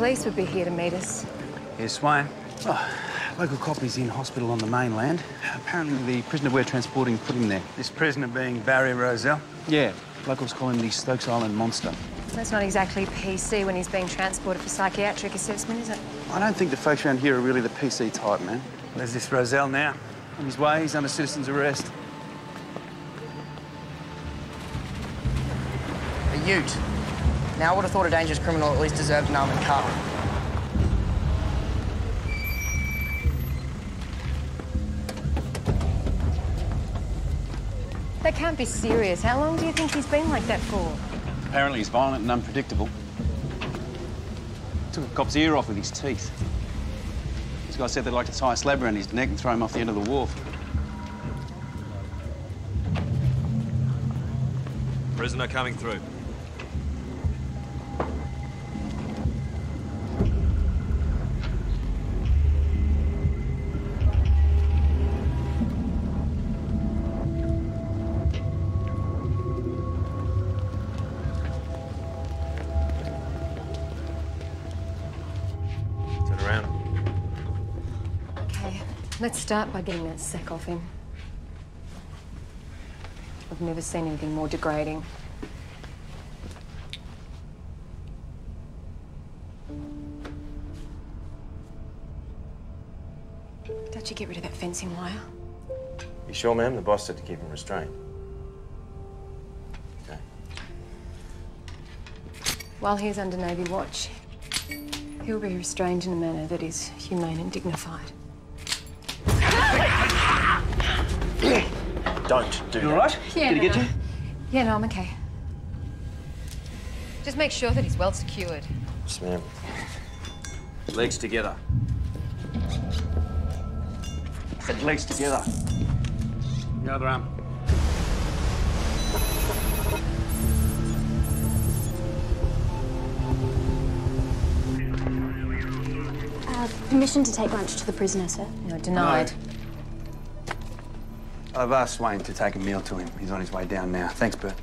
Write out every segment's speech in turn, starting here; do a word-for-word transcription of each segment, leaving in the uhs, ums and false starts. police would be here to meet us. Here's Swain. Oh, local copy's in hospital on the mainland. Apparently the prisoner we're transporting put him there. This prisoner being Barry Rozelle? Yeah. Locals call him the Stokes Island monster. That's not exactly P C when he's being transported for psychiatric assessment, is it? I don't think the folks around here are really the P C type, man. There's this Rozelle now. On his way, he's under citizen's arrest. A ute. Now I would have thought a dangerous criminal at least deserved an armoured car. That can't be serious. How long do you think he's been like that for? Apparently he's violent and unpredictable. Took a cop's ear off with his teeth. This guy said they'd like to tie a slab around his neck and throw him off the end of the wharf. Prisoner coming through. Let's start by getting that sack off him. I've never seen anything more degrading. Don't you get rid of that fencing wire? You sure, ma'am? The boss said to keep him restrained. Okay. While he's under Navy watch, he'll be restrained in a manner that is humane and dignified. Don't do you that. You all right? Yeah, Did no, he get no. you? Yeah, no, I'm okay. Just make sure that he's well secured. Yes, ma'am. Legs together. I said legs together. The other arm. Uh, permission to take lunch to the prisoner, sir? No, denied. No. I've asked Swain to take a meal to him. He's on his way down now. Thanks, Bert.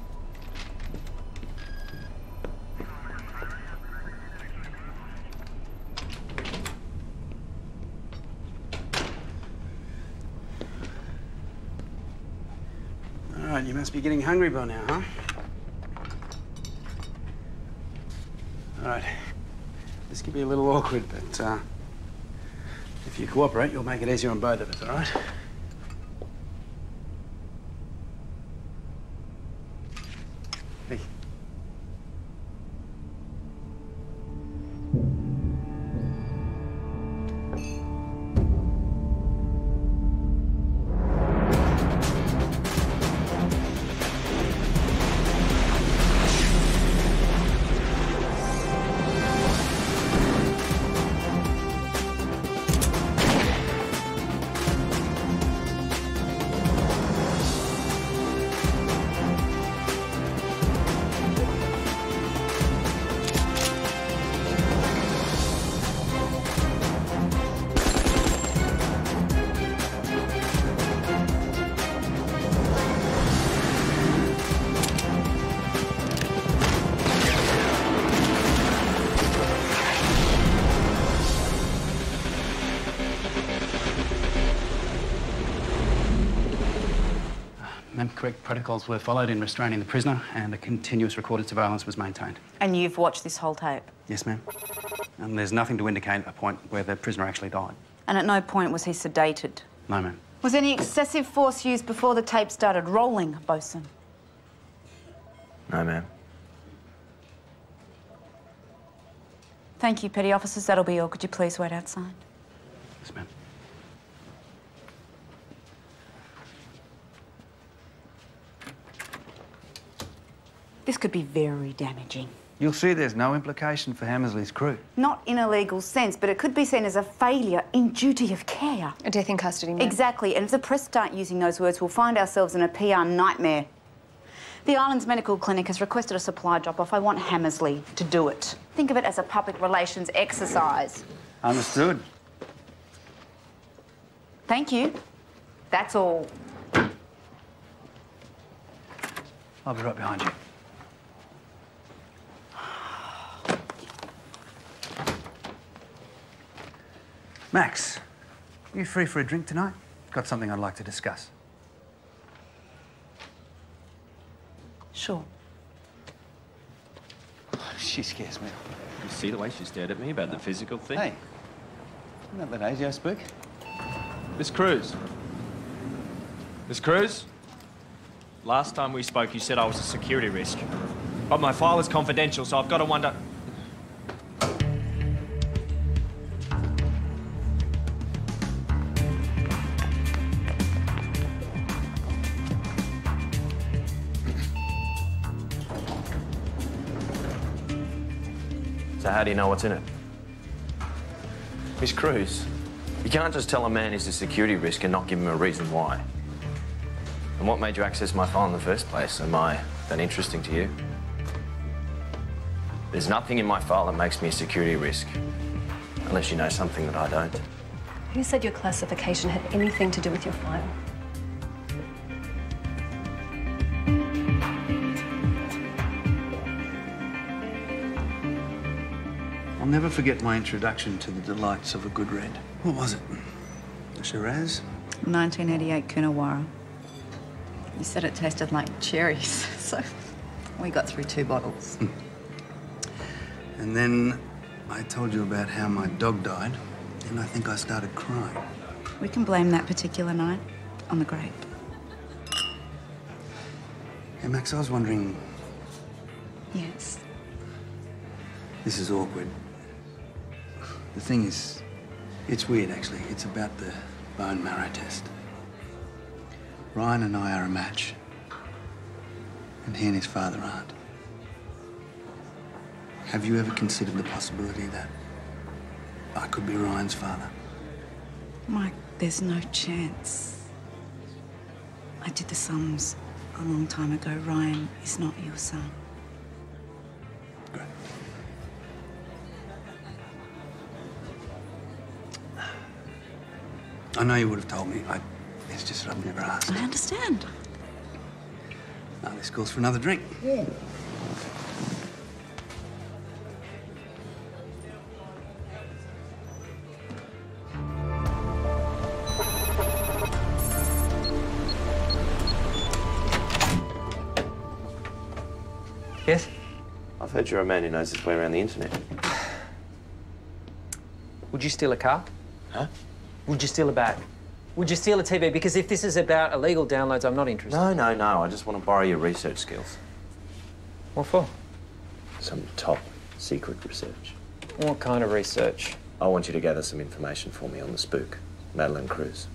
All right, you must be getting hungry by now, huh? All right. This could be a little awkward, but uh, if you cooperate, you'll make it easier on both of us, all right? Correct protocols were followed in restraining the prisoner and a continuous recorded surveillance was maintained. And you've watched this whole tape? Yes, ma'am. And there's nothing to indicate a point where the prisoner actually died. And at no point was he sedated? No, ma'am. Was any excessive force used before the tape started rolling, Bosun? No, ma'am. Thank you, Petty Officers. That'll be all. Could you please wait outside? Yes, ma'am. This could be very damaging. You'll see there's no implication for Hammersley's crew. Not in a legal sense, but it could be seen as a failure in duty of care. A death in custody, ma'am. Exactly, and if the press start using those words, we'll find ourselves in a P R nightmare. The Island's medical clinic has requested a supply drop-off. I want Hammersley to do it. Think of it as a public relations exercise. Understood. Thank you. That's all. I'll be right behind you. Max, are you free for a drink tonight? Got something I'd like to discuss. Sure. She scares me. You see the way she stared at me about the physical thing? Hey, isn't that that A S I O spook? Miss Cruz. Miss Cruz? Last time we spoke, you said I was a security risk. But my file is confidential, so I've got to wonder... So how do you know what's in it? Miss Cruz, you can't just tell a man he's a security risk and not give him a reason why. And what made you access my file in the first place? Am I that interesting to you? There's nothing in my file that makes me a security risk, unless you know something that I don't. Who said your classification had anything to do with your file? I'll never forget my introduction to the delights of a good red. What was it? Shiraz? nineteen eighty-eight Coonawarra. You said it tasted like cherries, so we got through two bottles. And then I told you about how my dog died, and I think I started crying. We can blame that particular night on the grape. Hey, Max, I was wondering... Yes? This is awkward. The thing is, it's weird, actually. It's about the bone marrow test. Ryan and I are a match, and he and his father aren't. Have you ever considered the possibility that I could be Ryan's father? Mike, there's no chance. I did the sums a long time ago. Ryan is not your son. Great. I know you would have told me. I... It's just that I've never asked. I understand. Now, this calls for another drink. Yeah. Yes? I've heard you're a man who knows his way around the internet. Would you steal a car? Huh? Would you steal a bag? Would you steal a T V? Because if this is about illegal downloads, I'm not interested. No, no, no. I just want to borrow your research skills. What for? Some top secret research. What kind of research? I want you to gather some information for me on the spook, Madeleine Cruz.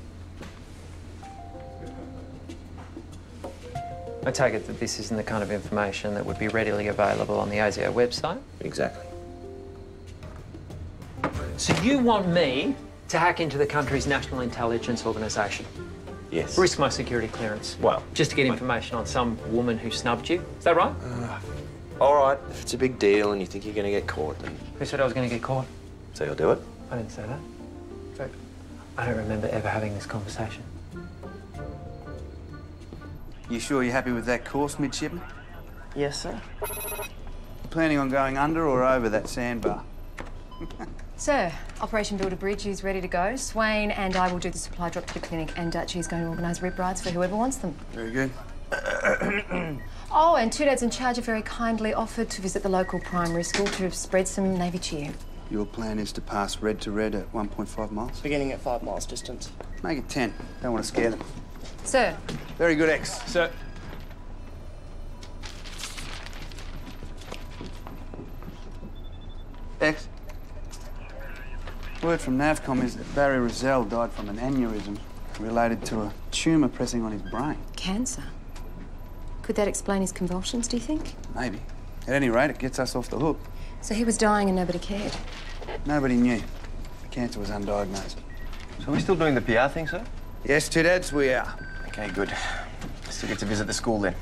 I take it that this isn't the kind of information that would be readily available on the A S I O website? Exactly. So you want me to hack into the country's national intelligence organisation? Yes. Risk my security clearance? Well... Just to get information on some woman who snubbed you? Is that right? Uh, all right. If it's a big deal and you think you're going to get caught, then... Who said I was going to get caught? So you'll do it? I didn't say that. In fact, I don't remember ever having this conversation. You sure you're happy with that course, midshipman? Yes, sir. Planning on going under or over that sandbar? Sir, Operation Build a Bridge is ready to go. Swain and I will do the supply drop to the clinic, and Dutchie's going to organise rib rides for whoever wants them. Very good. Oh, and two dads in charge have very kindly offered to visit the local primary school to spread some Navy cheer. Your plan is to pass red to red at one point five miles? Beginning at five miles distance. Make it ten. Don't want to scare them. Sir. Very good, X. Sir. X. Word from NAVCOM is that Barry Rozelle died from an aneurysm related to a tumour pressing on his brain. Cancer? Could that explain his convulsions, do you think? Maybe. At any rate, it gets us off the hook. So he was dying and nobody cared? Nobody knew. The cancer was undiagnosed. So are we still doing the P R thing, sir? Yes, two dads, we are. OK, good. Still get to visit the school, then.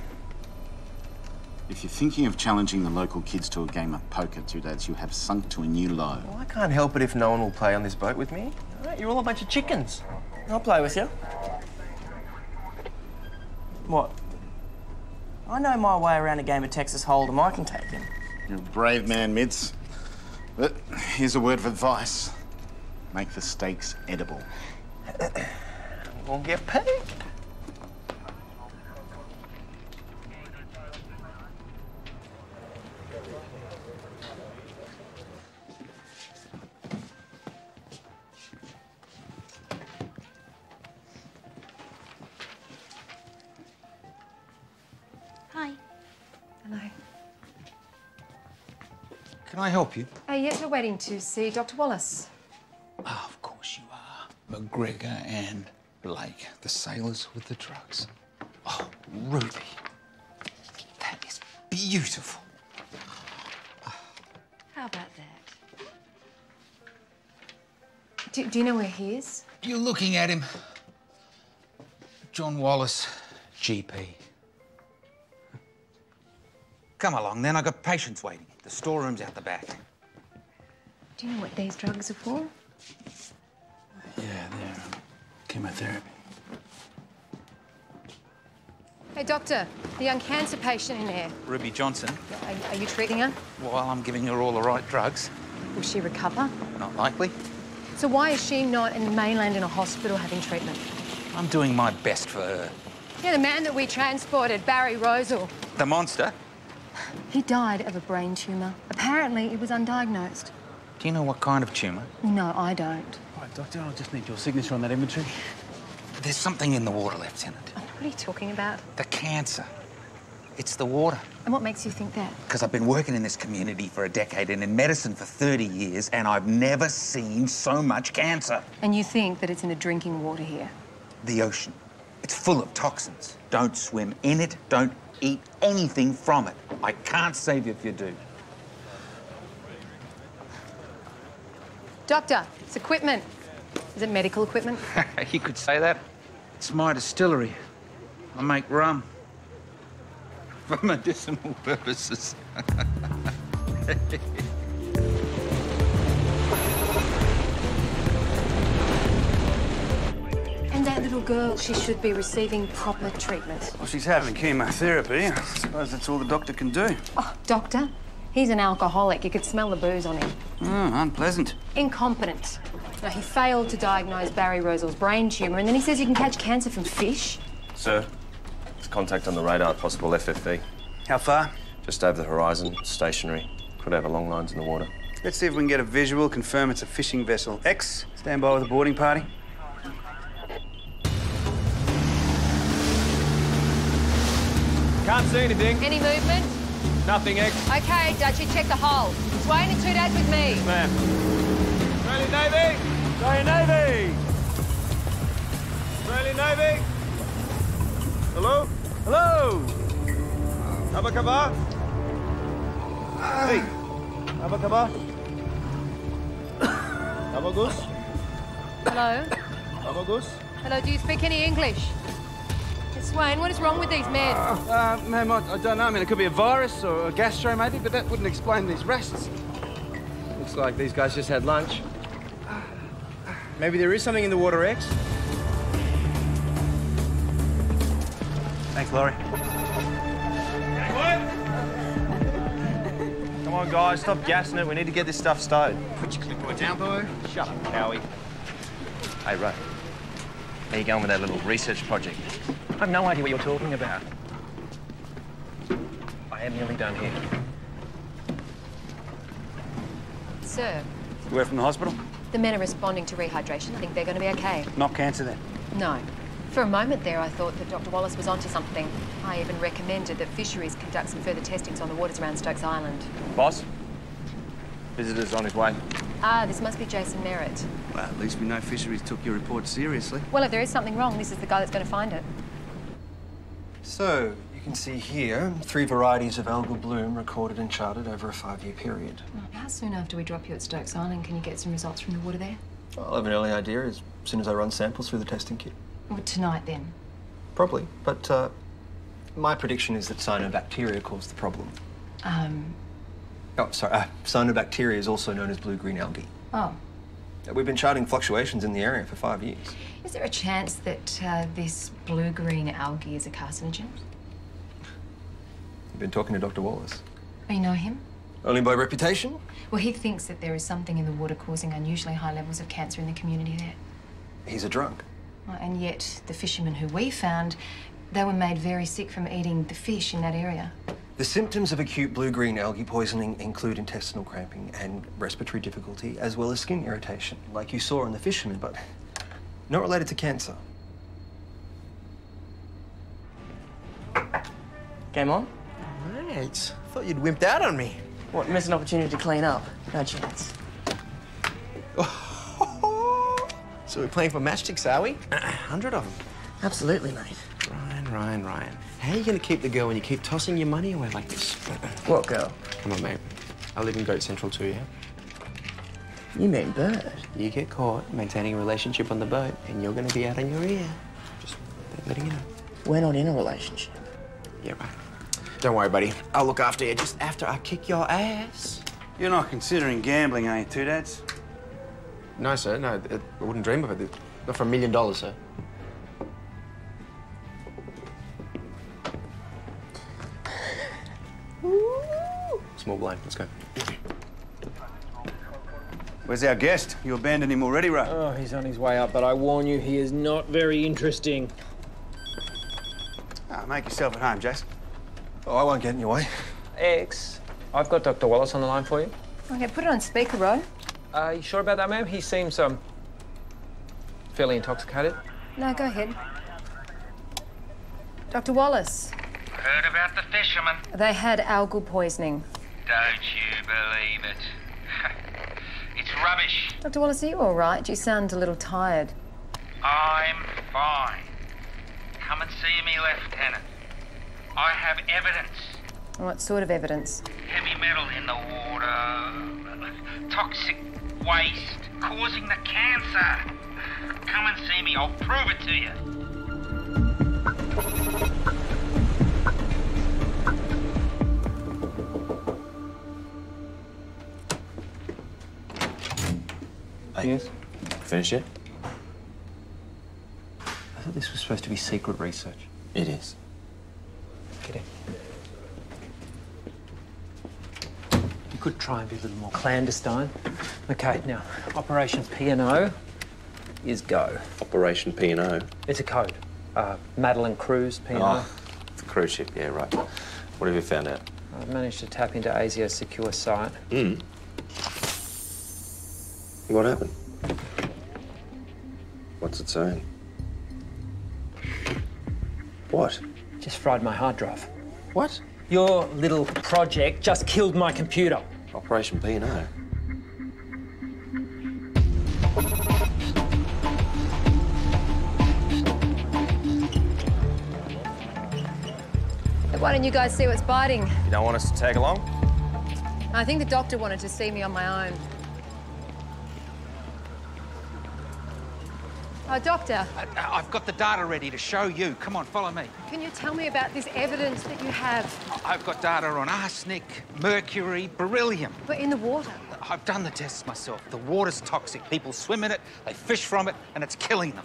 If you're thinking of challenging the local kids to a game of poker, two dads, you have sunk to a new low. Well, I can't help it if no one will play on this boat with me. All right, you're all a bunch of chickens. I'll play with you. What? I know my way around a game of Texas Hold'em. I can take him. You're a brave man, Mitts. But here's a word of advice. Make the steaks edible. We'll get paid. Hi. Hello. Can I help you? Uh, yes, we're waiting to see Doctor Wallace. Oh, of course you are. McGregor and Blake, the sailors with the drugs. Oh, Ruby, that is beautiful. How about that? Do, do you know where he is? You're looking at him. John Wallace, G P. Come along then, I've got patients waiting. The storeroom's out the back. Do you know what these drugs are for? Yeah, they're um, chemotherapy. Hey, doctor, the young cancer patient in there. Ruby Johnson. Are, are you treating her? Well, I'm giving her all the right drugs. Will she recover? Not likely. So why is she not in the mainland in a hospital having treatment? I'm doing my best for her. Yeah, the man that we transported, Barry Rozelle. The monster? He died of a brain tumour. Apparently, it was undiagnosed. Do you know what kind of tumour? No, I don't. All right, doctor, I'll just need your signature on that inventory. There's something in the water, Lieutenant. Oh, what are you talking about? The cancer. It's the water. And what makes you think that? Because I've been working in this community for a decade and in medicine for thirty years, and I've never seen so much cancer. And you think that it's in the drinking water here? The ocean. It's full of toxins. Don't swim in it. Don't eat anything from it. I can't save you if you do. Doctor, it's equipment. Is it medical equipment? You could say that. It's my distillery. I make rum. For medicinal purposes. And that little girl, she should be receiving proper treatment. Well, she's having chemotherapy. I suppose that's all the doctor can do. Oh, doctor? He's an alcoholic. You could smell the booze on him. Mm, unpleasant. Incompetent. Now, he failed to diagnose Barry Roselle's brain tumour, and then he says you can catch cancer from fish. Sir, there's contact on the radar, possible F F V. How far? Just over the horizon, stationary. Could have a long lines in the water. Let's see if we can get a visual, confirm it's a fishing vessel. X, stand by with a boarding party. Can't see anything. Any movement? Nothing, X. OK, Dutchie, check the hull. It's weighing in two days with me. Yes, ma'am. Australian Navy! Australian Navy! Australian Navy! Hello? Hello! Abacaba? Hey! Abacaba? Abagus? Hello? Abagus? Hello, do you speak any English? Swain, what is wrong with these men? Uh, uh, ma'am, I, I don't know. I mean, it could be a virus or a gastro, maybe, but that wouldn't explain these rests. Looks like these guys just had lunch. Maybe there is something in the water, X. Thanks, Laurie. Come on, guys, stop gassing it. We need to get this stuff started. Put your clipboard down, boy. Shut up, cowie. Hey, Ray. How you going with that little research project? I have no idea what you're talking about. I am nearly done here. Sir. You were from the hospital? The men are responding to rehydration. I think they're going to be okay. Not cancer then? No. For a moment there, I thought that Doctor Wallace was onto something. I even recommended that fisheries conduct some further testings on the waters around Stokes Island. Boss? Visitor's on his way. Ah, this must be Jason Merritt. Well, at least we know fisheries took your report seriously. Well, if there is something wrong, this is the guy that's going to find it. So, you can see here, three varieties of algal bloom recorded and charted over a five-year period. How soon after we drop you at Stokes Island can you get some results from the water there? Well, I'll have an early idea as soon as I run samples through the testing kit. Well, tonight, then? Probably, but uh, my prediction is that cyanobacteria caused the problem. Um... Oh, sorry, uh, cyanobacteria is also known as blue-green algae. Oh. We've been charting fluctuations in the area for five years. Is there a chance that uh, this blue-green algae is a carcinogen? You've been talking to Doctor Wallace. Oh, you know him? Only by reputation? Well, he thinks that there is something in the water causing unusually high levels of cancer in the community there. He's a drunk. Well, and yet the fishermen who we found, they were made very sick from eating the fish in that area. The symptoms of acute blue-green algae poisoning include intestinal cramping and respiratory difficulty, as well as skin irritation, like you saw in the fishermen, but not related to cancer. Game on? All right. Thought you'd wimped out on me. What, miss an opportunity to clean up? No chance. So we're playing for matchsticks, are we? A hundred of them. Absolutely, mate. Ryan, Ryan, Ryan. How are you going to keep the girl when you keep tossing your money away like this? What girl? Come on, mate. I live in Goat Central too, yeah? You mean Bird? You get caught maintaining a relationship on the boat and you're going to be out on your ear. Just letting you know. We're not in a relationship. Yeah, right. Don't worry, buddy. I'll look after you just after I kick your ass. You're not considering gambling, are you, Two Dads? No, sir. No, I wouldn't dream of it. Not for a million dollars, sir. Small blind. Let's go. Where's our guest? You abandoned him already, Ray. Oh, he's on his way up, but I warn you, he is not very interesting. Ah, make yourself at home, Jason. Oh, I won't get in your way. Ex, I've got Doctor Wallace on the line for you. Okay, put it on speaker, Ray. Are uh, you sure about that, ma'am? He seems um fairly intoxicated. No, go ahead. Doctor Wallace. Heard about the fishermen. They had algal poisoning. Don't you believe it. It's rubbish. Doctor Wallace, are you all right? You sound a little tired. I'm fine. Come and see me, Lieutenant. I have evidence. What sort of evidence? Heavy metal in the water, toxic waste, causing the cancer. Come and see me. I'll prove it to you. Yes? Finish it? I thought this was supposed to be secret research. It is. Get in. You could try and be a little more clandestine. Okay, now, Operation P and O is go. Operation P and O? It's a code. Uh, Madeleine Cruz, P and O. Oh, it's a cruise ship, yeah, right. What have you found out? I've managed to tap into ASIO's secure site. Mm. What happened? What's it saying? What? Just fried my hard drive. What? Your little project just killed my computer. Operation P and O. Why don't you guys see what's biting? You don't want us to tag along? I think the doctor wanted to see me on my own. Oh, doctor. Uh, I've got the data ready to show you. Come on, follow me. Can you tell me about this evidence that you have? I've got data on arsenic, mercury, beryllium. But in the water? I've done the tests myself. The water's toxic. People swim in it, they fish from it, and it's killing them.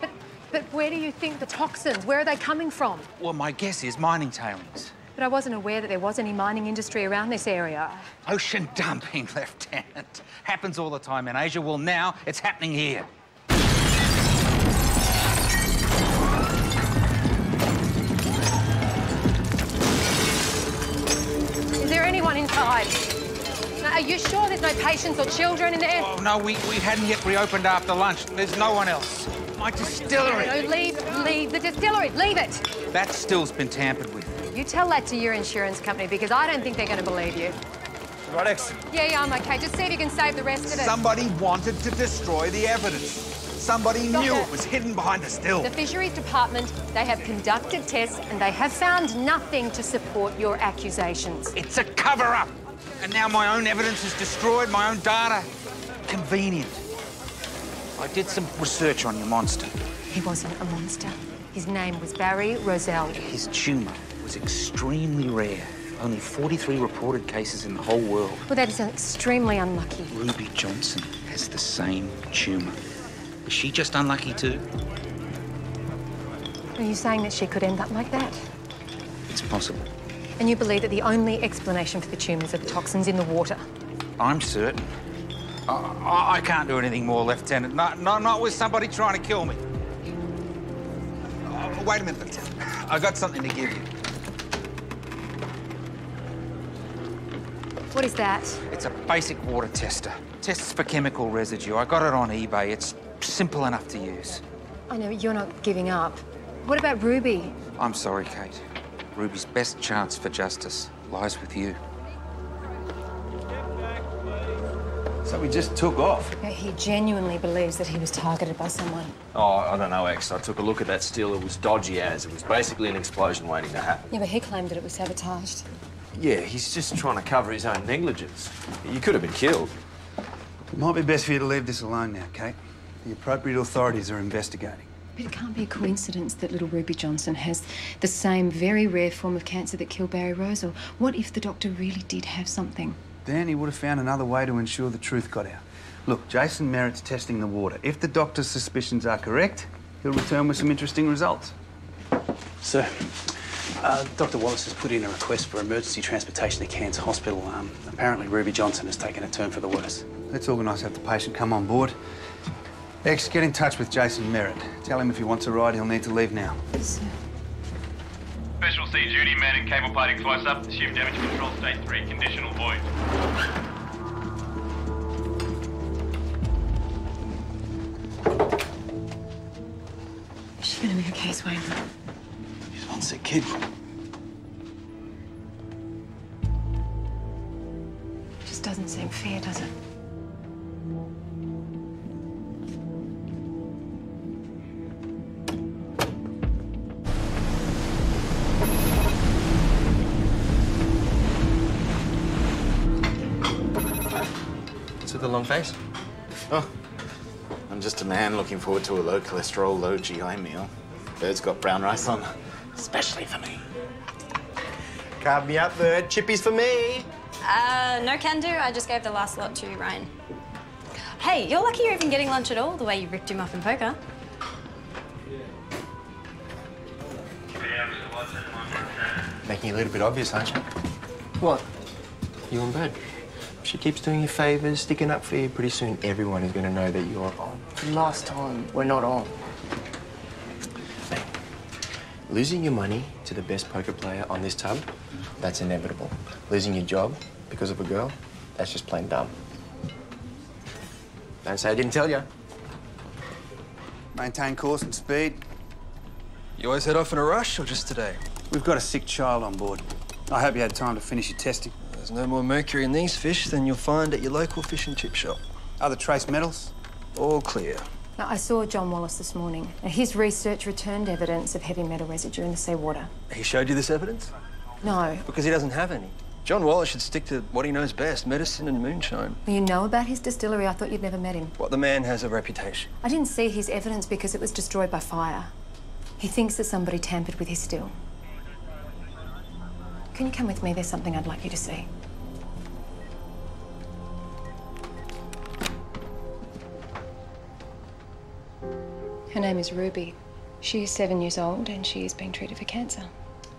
But, but where do you think the toxins, where are they coming from? Well, my guess is mining tailings. But I wasn't aware that there was any mining industry around this area. Ocean dumping, Lieutenant. Happens all the time in Asia. Well, now it's happening here. Inside. Now, are you sure there's no patients or children in there? Oh, no, we, we hadn't yet reopened after lunch. There's no one else. My distillery. No, no, leave, leave the distillery. Leave it. That still's been tampered with. You tell that to your insurance company, because I don't think they're going to believe you. Right, Ex. Yeah, yeah, I'm okay. Just see if you can save the rest of it. Somebody wanted to destroy the evidence. Somebody Doctor, knew it was hidden behind the still. The Fisheries Department, they have conducted tests and they have found nothing to support your accusations. It's a cover-up. And now my own evidence is destroyed, my own data. Convenient. I did some research on your monster. He wasn't a monster. His name was Barry Rozelle. His tumour was extremely rare. Only forty-three reported cases in the whole world. Well, that is extremely unlucky. Ruby Johnson has the same tumour. Is she just unlucky too? Are you saying that she could end up like that? It's possible. And you believe that the only explanation for the tumours are the toxins in the water? I'm certain. I, I can't do anything more, Lieutenant. No, no, not with somebody trying to kill me. Oh, wait a minute, Lieutenant. I got something to give you. What is that? It's a basic water tester. Tests for chemical residue. I got it on eBay. It's simple enough to use. I know, you're not giving up. What about Ruby? I'm sorry, Kate. Ruby's best chance for justice lies with you. So we just took off. Yeah, he genuinely believes that he was targeted by someone. Oh, I don't know, X. I took a look at that still. It was dodgy as. It was basically an explosion waiting to happen. Yeah, but he claimed that it was sabotaged. Yeah, he's just trying to cover his own negligence. You could have been killed. It might be best for you to leave this alone now, Kate. The appropriate authorities are investigating. But it can't be a coincidence that little Ruby Johnson has the same very rare form of cancer that killed Barry Rozelle. What if the doctor really did have something? Then he would have found another way to ensure the truth got out. Look, Jason Merritt's testing the water. If the doctor's suspicions are correct, he'll return with some interesting results. Sir, uh, Doctor Wallace has put in a request for emergency transportation to Cairns Hospital. Um, apparently Ruby Johnson has taken a turn for the worse. Let's organise to have the patient come on board. X, get in touch with Jason Merritt. Tell him if he wants a ride, he'll need to leave now. Yes, sir. Special C duty, man and cable party close up. Assume damage control, stage three, conditional void. Is she gonna be okay, Swain? She's one sick kid. Just doesn't seem fair, does it? The long face? Oh, I'm just a man looking forward to a low cholesterol, low G I meal. Bird's got brown rice on, especially for me. Carve me up, Bird. Chippies for me. Uh, no can do. I just gave the last lot to Ryan. Hey, you're lucky you're even getting lunch at all, the way you ripped him off in poker. Making it a little bit obvious, aren't you? What? You and Bird? She keeps doing you favours, sticking up for you. Pretty soon everyone is going to know that you're on. Last time, we're not on. Hey, losing your money to the best poker player on this tub, that's inevitable. Losing your job because of a girl, that's just plain dumb. Don't say I didn't tell you. Maintain course and speed. You always head off in a rush or just today? We've got a sick child on board. I hope you had time to finish your testing. There's no more mercury in these fish than you'll find at your local fish and chip shop. Other trace metals? All clear. Now, I saw John Wallace this morning. Now, his research returned evidence of heavy metal residue in the seawater. He showed you this evidence? No. Because he doesn't have any. John Wallace should stick to what he knows best, medicine and moonshine. Well, you know about his distillery? I thought you'd never met him. What, the man has a reputation? I didn't see his evidence because it was destroyed by fire. He thinks that somebody tampered with his still. Can you come with me? There's something I'd like you to see. Her name is Ruby. She is seven years old and she is being treated for cancer.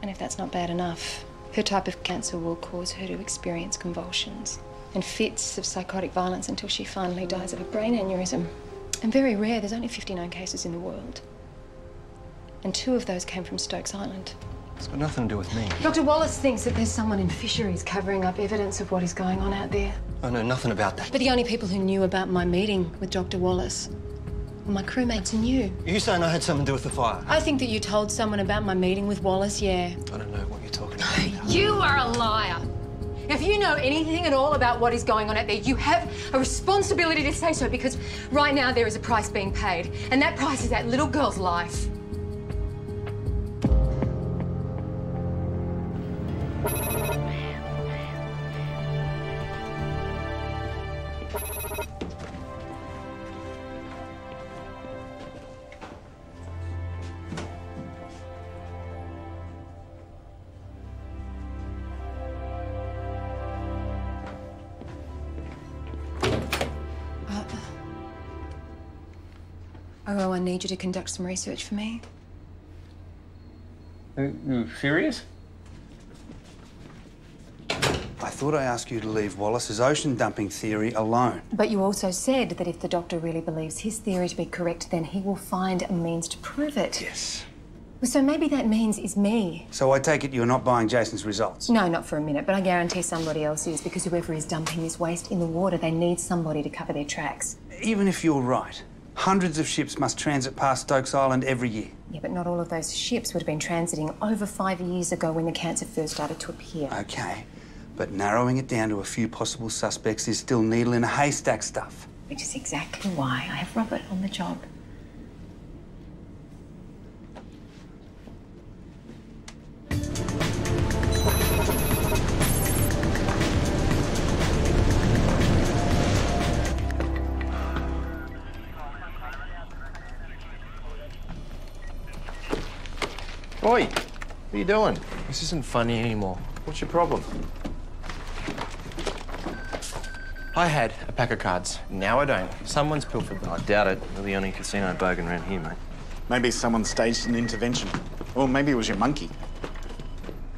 And if that's not bad enough, her type of cancer will cause her to experience convulsions and fits of psychotic violence until she finally dies of a brain aneurysm. And very rare, there's only fifty-nine cases in the world. And two of those came from Stokes Island. It's got nothing to do with me. Doctor Wallace thinks that there's someone in fisheries covering up evidence of what is going on out there. I know nothing about that. But the only people who knew about my meeting with Doctor Wallace were my crewmates and you. You're saying I had something to do with the fire? I think that you told someone about my meeting with Wallace, yeah. I don't know what you're talking about. You are a liar. If you know anything at all about what is going on out there, you have a responsibility to say so, because right now there is a price being paid, and that price is that little girl's life. I need you to conduct some research for me. Are you serious? thought I asked you to leave Wallace's ocean dumping theory alone. But you also said that if the doctor really believes his theory to be correct, then he will find a means to prove it. Yes. So maybe that means is me. So I take it you're not buying Jason's results? No, not for a minute, but I guarantee somebody else is, because whoever is dumping this waste in the water, they need somebody to cover their tracks. Even if you're right, hundreds of ships must transit past Stokes Island every year. Yeah, but not all of those ships would have been transiting over five years ago when the cancer first started to appear. OK, but narrowing it down to a few possible suspects is still needle in a haystack stuff. Which is exactly why I have Robert on the job. Oi, what are you doing? This isn't funny anymore. What's your problem? I had a pack of cards. Now I don't. Someone's pilfered them. I doubt it. They're the only casino bogan around here, mate. Maybe someone staged an intervention. Or maybe it was your monkey.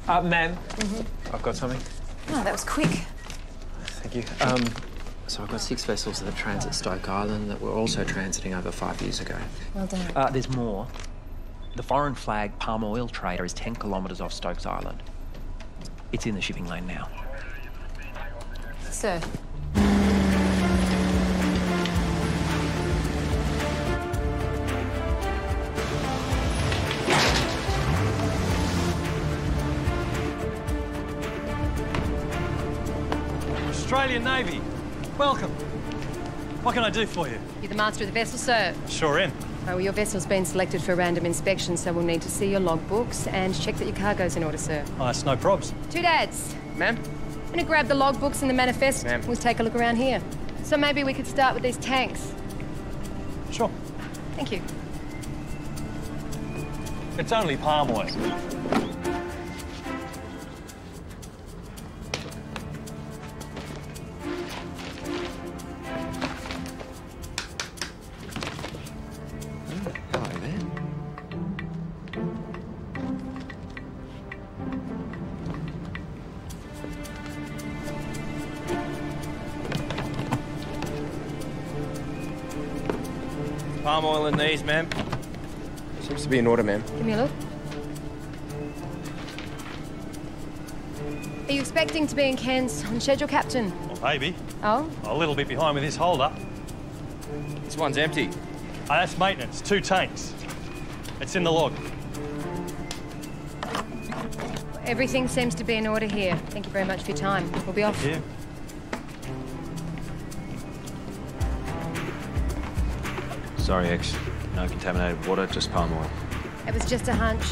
Uh, ma'am, mm-hmm. I've got something. No, that was quick. Thank you. Um, so I've got six vessels that transit Stoke Island that were also transiting over five years ago. Well done. Uh, there's more. The foreign flag palm oil trader is ten kilometres off Stokes Island. It's in the shipping lane now. Sir. Australian Navy, welcome. What can I do for you? You're the master of the vessel, sir. Sure am. Oh, well, your vessel's been selected for a random inspection, so we'll need to see your logbooks and check that your cargo's in order, sir. Oh, that's no probs. Two dads. Ma'am? I'm going to grab the logbooks and the manifest. Ma'am. We'll take a look around here. So maybe we could start with these tanks. Sure. Thank you. It's only palm oil. Palm oil in these, ma'am. Seems to be in order, ma'am. Give me a look. Are you expecting to be in Cairns on schedule, Captain? Well, maybe. Oh? A little bit behind with this hold-up. This one's empty. Oh, that's maintenance. Two tanks. It's in the log. Everything seems to be in order here. Thank you very much for your time. We'll be off. Thank you. Sorry, X. No contaminated water, just palm oil. It was just a hunch.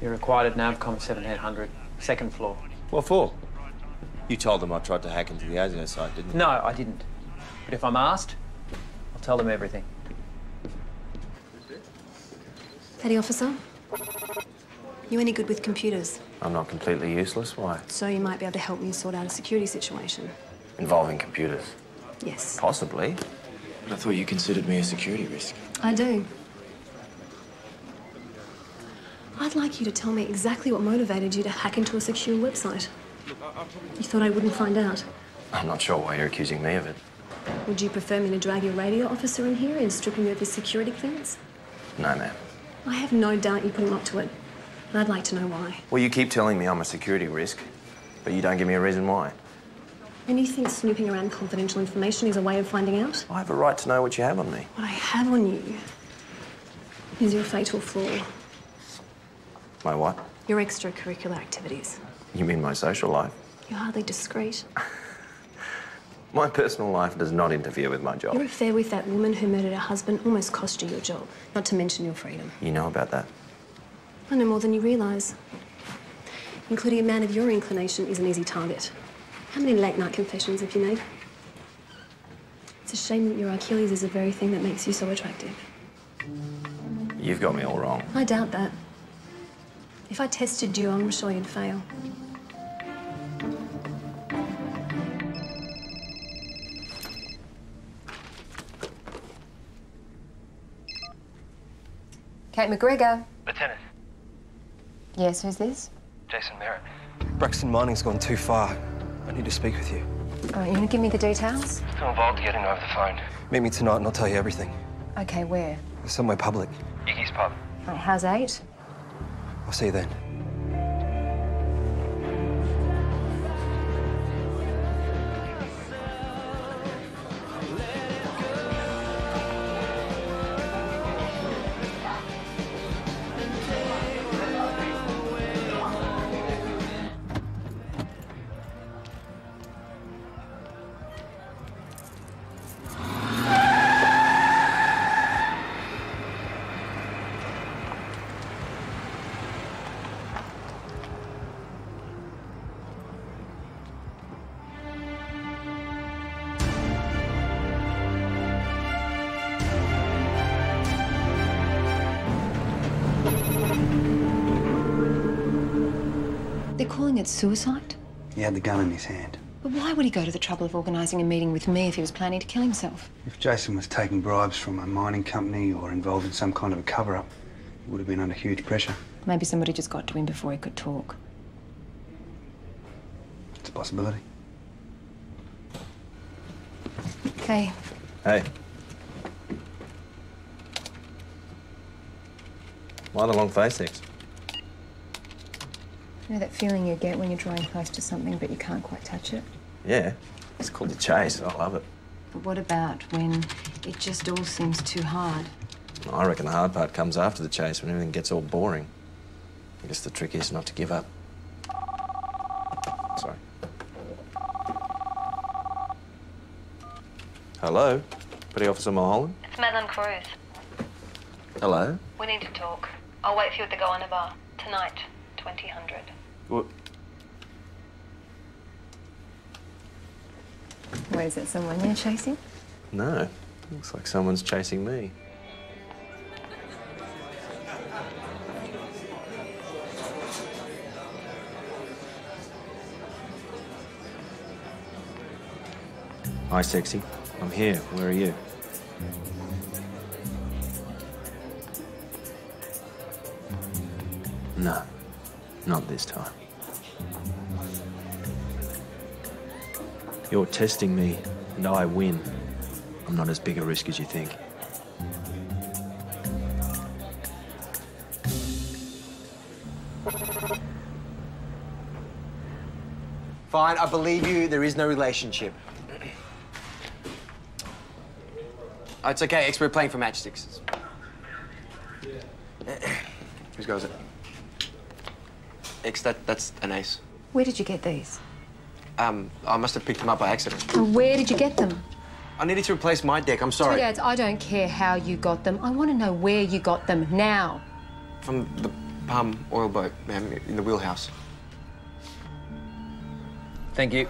You're required at NAVCOM seventy-eight hundred, second floor. What for? You told them I tried to hack into the ASIO site, didn't you? No, I didn't. But if I'm asked, I'll tell them everything. Petty officer? You any good with computers? I'm not completely useless, why? So you might be able to help me sort out a security situation. Involving computers? Yes. Possibly. But I thought you considered me a security risk. I do. I'd like you to tell me exactly what motivated you to hack into a secure website. You thought I wouldn't find out? I'm not sure why you're accusing me of it. Would you prefer me to drag your radio officer in here and strip him of his security clearance? No, ma'am. I have no doubt you put him up to it. And I'd like to know why. Well, you keep telling me I'm a security risk, but you don't give me a reason why. And you think snooping around confidential information is a way of finding out? I have a right to know what you have on me. What I have on you is your fatal flaw. My what? Your extracurricular activities. You mean my social life? You're hardly discreet. My personal life does not interfere with my job. Your affair with that woman who murdered her husband almost cost you your job, not to mention your freedom. You know about that? I know more than you realise. Including a man of your inclination is an easy target. How many late-night confessions have you made? It's a shame that your Achilles is the very thing that makes you so attractive. You've got me all wrong. I doubt that. If I tested you, I'm sure you'd fail. Kate McGregor. Lieutenant. Yes, who's this? Jason Merritt. Braxton Mining's gone too far. I need to speak with you. All right, you gonna give me the details? Still involved in getting over the phone. Meet me tonight and I'll tell you everything. Okay, where? Somewhere public. Iggy's pub. All right, how's eight? I'll see you then. It's suicide? He had the gun in his hand. But why would he go to the trouble of organising a meeting with me if he was planning to kill himself? If Jason was taking bribes from a mining company or involved in some kind of a cover-up, he would have been under huge pressure. Maybe somebody just got to him before he could talk. It's a possibility. Okay. Hey. Why the long face, X? You know that feeling you get when you're drawing close to something but you can't quite touch it? Yeah, it's called the chase. I love it. But what about when it just all seems too hard? I reckon the hard part comes after the chase when everything gets all boring. I guess the trick is not to give up. Sorry. Hello? Petty Officer Mulholland? It's Madeleine Cruz. Hello? We need to talk. I'll wait for you at the Goanna Bar. Tonight. twenty hundred. What? Wait, is that someone you're chasing? No. Looks like someone's chasing me. Hi, sexy. I'm here. Where are you? No. Not this time. You're testing me, and I win. I'm not as big a risk as you think. Fine, I believe you. There is no relationship. Oh, it's okay, X, we're playing for matchsticks. Yeah. Whose goes it? X, that, that's an ace. Where did you get these? Um, I must have picked them up by accident. Well, where did you get them? I needed to replace my deck, I'm sorry. Sweethearts, I don't care how you got them. I want to know where you got them now. From the palm oil boat, ma'am, in the wheelhouse. Thank you.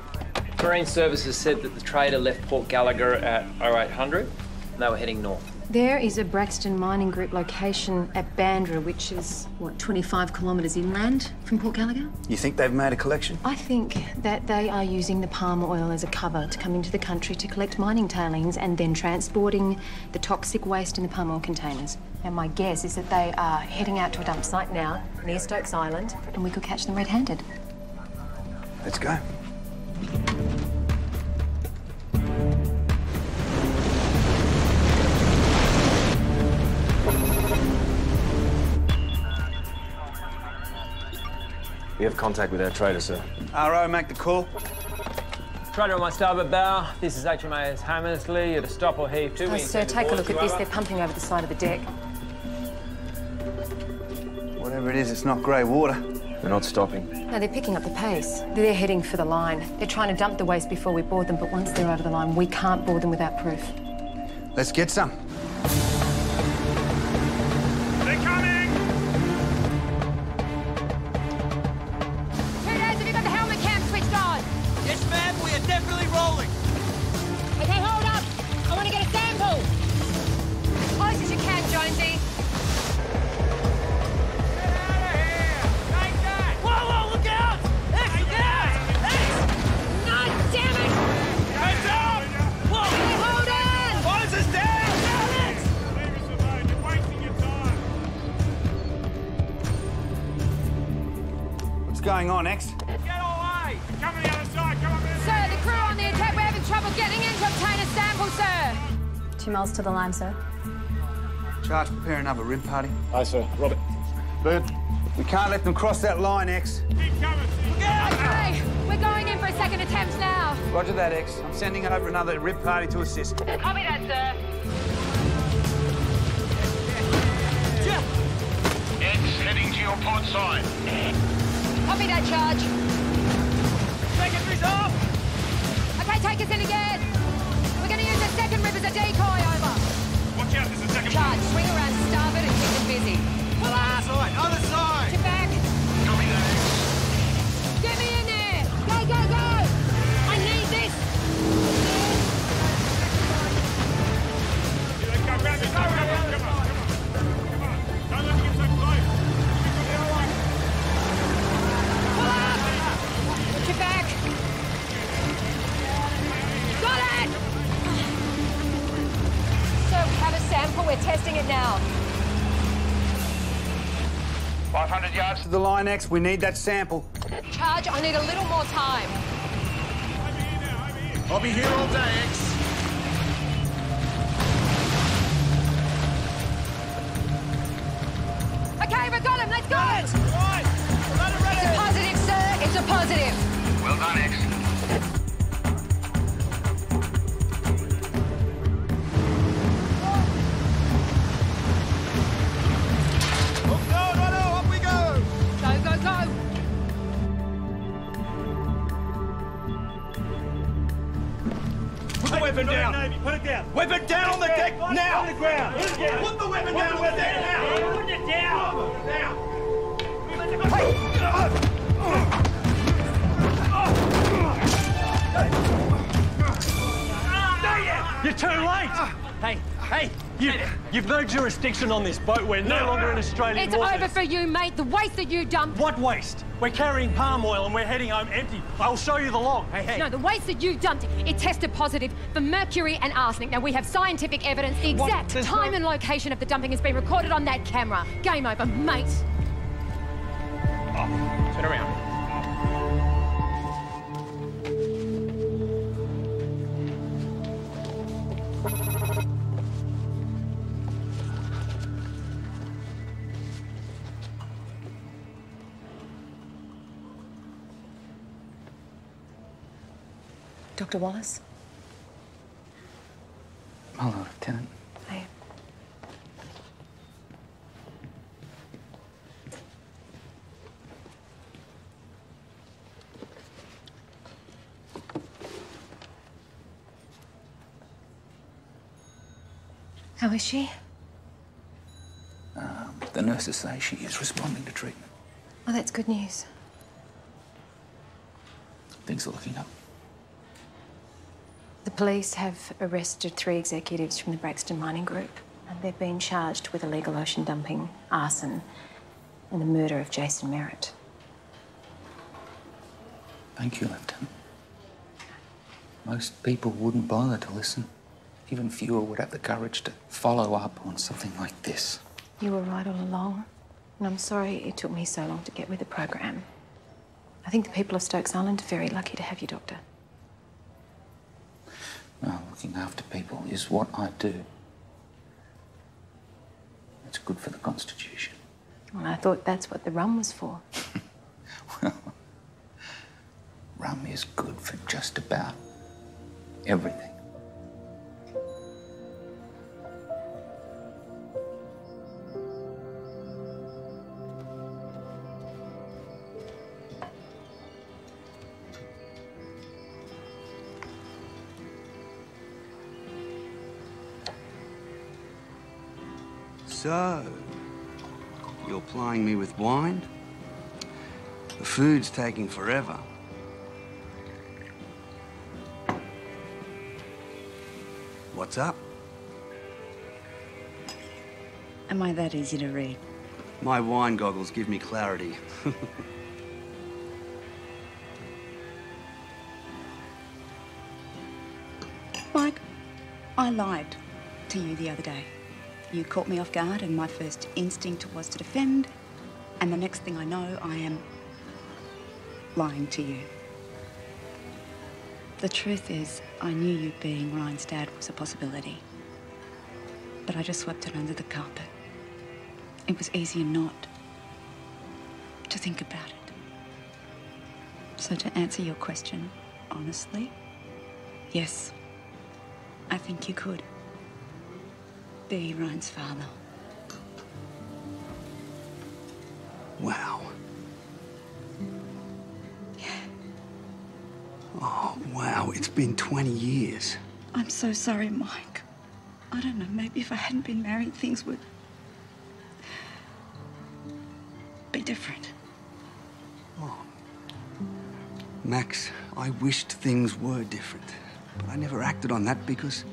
Marine Services said that the trader left Port Gallagher at oh eight hundred and they were heading north. There is a Braxton Mining Group location at Bandra, which is, what, twenty-five kilometres inland from Port Gallagher? You think they've made a collection? I think that they are using the palm oil as a cover to come into the country to collect mining tailings and then transporting the toxic waste in the palm oil containers. And my guess is that they are heading out to a dump site now near Stokes Island, and we could catch them red-handed. Let's go. We have contact with our trader, sir. R O, make the call. Trader on my starboard bow. This is H M A S Hammersley at a stop or heave two. Oh, sir, take a look at this. They're pumping over the side of the deck. Whatever it is, it's not grey water. They're not stopping. No, they're picking up the pace. They're heading for the line. They're trying to dump the waste before we board them, but once they're over the line, we can't board them without proof. Let's get some. They're coming! Damn it! Hands up! Whoa! Hold on! Why is this dead? going on, X? Get away! Come on the other side, come on the other side! Sir, the crew on the attack, we're having trouble getting in to obtain a sample, sir! Two miles to the line, sir. Charge, prepare another rib party. Aye, sir. Robert. Bird. We can't let them cross that line, X. Keep coming, sir. Okay, we're going in for a second attempt now. Roger that, X. I'm sending over another rib party to assist. Copy that, sir. Yeah. X, heading to your port side. Copy that, Charge. Secondary's off. Okay, take us in again. We're going to use the second rib as a decoy, over. Watch out, there's a second. Charge, swing around starboard and keep them busy. Pull up. Other side, other side. Get back. Copy that, X. Get me in there! Go, go, go! I need this! Here they come, round this way, round this way. Come on, come on, come on. Don't let them get so close. Keep on the other way. Pull up! Put your back. Got it! So, we have a sample. We're testing it now. five hundred yards to the line, X. We need that sample. Charge, I need a little more time. I'll be here now, I'll be here. I'll be here all day, X. Okay, we got him, let's go! Right. Right. Let it it's a positive, sir, it's a positive. Well done, X. Weapon down. Navy. Put it down. Weapon down on the deck now. Put the weapon down on the deck now. Put it down. You're too late. Hey, hey, you, you've no jurisdiction on this boat. We're no longer in Australian waters. It's over for you, mate. The waste that you dumped. What waste? We're carrying palm oil and we're heading home empty. I'll show you the log. Hey, hey. No, the waste that you dumped, it tested positive for mercury and arsenic. Now, we have scientific evidence. The exact time and location of the dumping has been recorded on that camera. Game over, mate. Oh, turn around. Doctor Wallace? Hello, Lieutenant. Hi. How is she? Um, the nurses say she is responding to treatment. Oh, that's good news. Things are looking up. The police have arrested three executives from the Braxton Mining Group, and they've been charged with illegal ocean dumping, arson, and the murder of Jason Merritt. Thank you, Lieutenant. Most people wouldn't bother to listen. Even fewer would have the courage to follow up on something like this. You were right all along, and I'm sorry it took me so long to get with the program. I think the people of Stokes Island are very lucky to have you, Doctor. No, looking after people is what I do. It's good for the Constitution. Well, I thought that's what the rum was for. Well, rum is good for just about everything. So, you're plying me with wine? The food's taking forever. What's up? Am I that easy to read? My wine goggles give me clarity. Mike, I lied to you the other day. You caught me off guard, and my first instinct was to defend, and the next thing I know, I am lying to you. The truth is, I knew you being Ryan's dad was a possibility. But I just swept it under the carpet. It was easier not to think about it. So to answer your question honestly, yes, I think you could be Ryan's father. Wow. Yeah. Oh, wow, it's been twenty years. I'm so sorry, Mike. I don't know, maybe if I hadn't been married, things would be different. Oh. Max, I wished things were different, but I never acted on that because...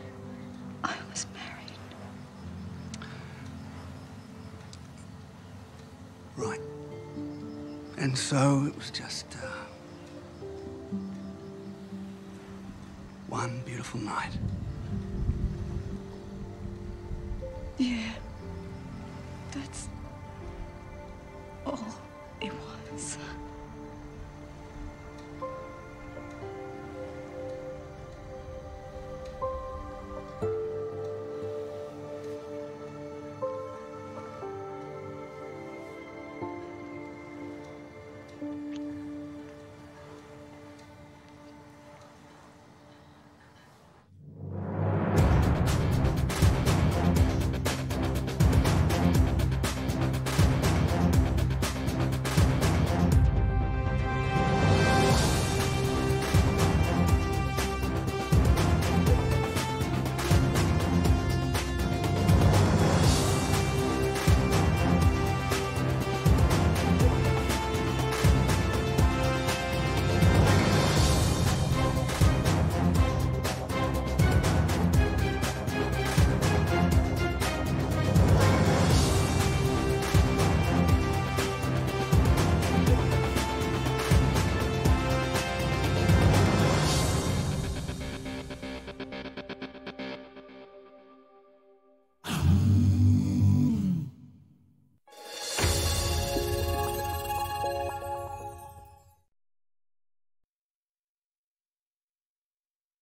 I was married. Right. And so it was just... Uh, one beautiful night. Yeah, that's all it was.